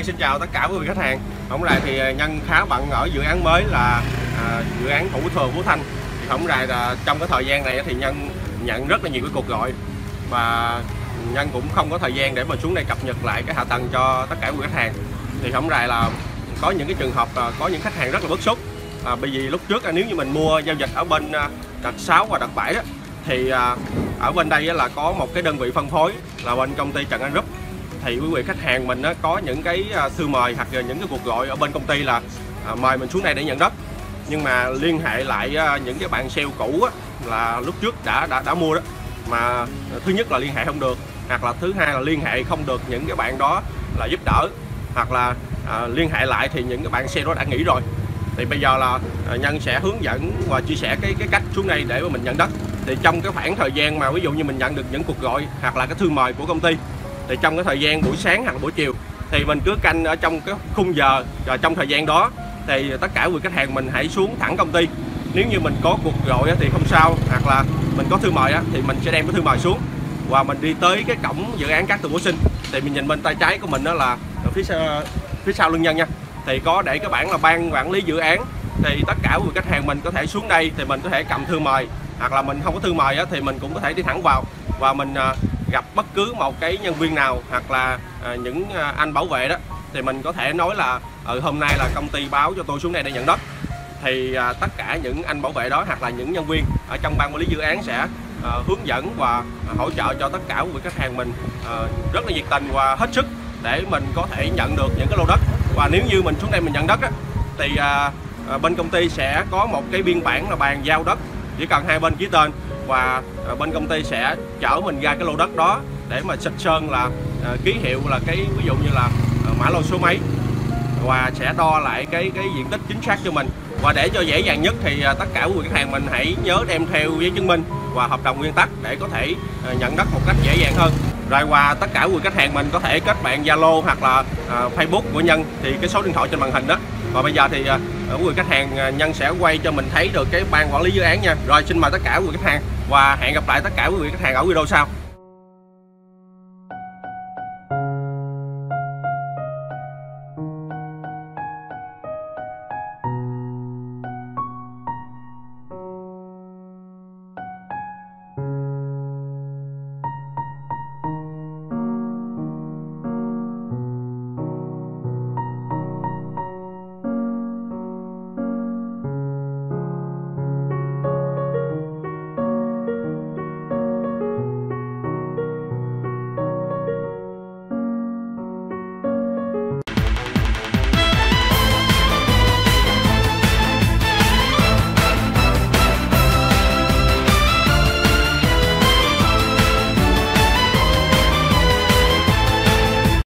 Thanh xin chào tất cả quý vị khách hàng. Hôm nay thì Nhân khá bận ở dự án mới là dự án Thủ Thừa Phú Thanh. Thì hôm nay là trong cái thời gian này thì Nhân nhận rất là nhiều cái cuộc gọi và Nhân cũng không có thời gian để mà xuống đây cập nhật lại cái hạ tầng cho tất cả quý khách hàng. Thì hôm nay là có những cái trường hợp có những khách hàng rất là bức xúc, bởi vì lúc trước nếu như mình mua giao dịch ở bên đợt 6 và đợt 7 đó, thì ở bên đây là có một cái đơn vị phân phối là bên công ty Trần Anh Group. Thì quý vị khách hàng mình có những cái thư mời hoặc là những cái cuộc gọi ở bên công ty là mời mình xuống đây để nhận đất, nhưng mà liên hệ lại những cái bạn sale cũ là lúc trước đã mua đó, mà thứ nhất là liên hệ không được, hoặc là thứ hai là liên hệ không được những cái bạn đó là giúp đỡ, hoặc là liên hệ lại thì những cái bạn sale đó đã nghỉ rồi. Thì bây giờ là Nhân sẽ hướng dẫn và chia sẻ cái cách xuống đây để mà mình nhận đất. Thì trong cái khoảng thời gian mà ví dụ như mình nhận được những cuộc gọi hoặc là cái thư mời của công ty, thì trong cái thời gian buổi sáng hoặc buổi chiều thì mình cứ canh ở trong cái khung giờ, và trong thời gian đó thì tất cả người khách hàng mình hãy xuống thẳng công ty. Nếu như mình có cuộc gọi thì không sao, hoặc là mình có thư mời thì mình sẽ đem cái thư mời xuống và mình đi tới cái cổng dự án Cát Tường Phú Sinh. Thì mình nhìn bên tay trái của mình đó là phía sau lưng Nhân nha, thì có để cái bảng là ban quản lý dự án. Thì tất cả người khách hàng mình có thể xuống đây thì mình có thể cầm thư mời, hoặc là mình không có thư mời thì mình cũng có thể đi thẳng vào và mình gặp bất cứ một cái nhân viên nào hoặc là những anh bảo vệ đó, thì mình có thể nói là hôm nay là công ty báo cho tôi xuống đây để nhận đất. Thì tất cả những anh bảo vệ đó hoặc là những nhân viên ở trong ban quản lý dự án sẽ hướng dẫn và hỗ trợ cho tất cả quý khách hàng mình rất là nhiệt tình và hết sức để mình có thể nhận được những cái lô đất. Và nếu như mình xuống đây mình nhận đất thì bên công ty sẽ có một cái biên bản là bàn giao đất, chỉ cần hai bên ký tên và bên công ty sẽ chở mình ra cái lô đất đó để mà xịt sơn là ký hiệu là cái ví dụ như là mã lô số mấy, và sẽ đo lại cái diện tích chính xác cho mình. Và để cho dễ dàng nhất thì tất cả quý khách hàng mình hãy nhớ đem theo giấy chứng minh và hợp đồng nguyên tắc để có thể nhận đất một cách dễ dàng hơn. Rồi qua tất cả quý khách hàng mình có thể kết bạn Zalo hoặc là Facebook của Nhân, thì cái số điện thoại trên màn hình đó. Và bây giờ thì quý khách hàng Nhân sẽ quay cho mình thấy được cái ban quản lý dự án nha. Rồi xin mời tất cả quý khách hàng và hẹn gặp lại tất cả quý khách hàng ở video sau.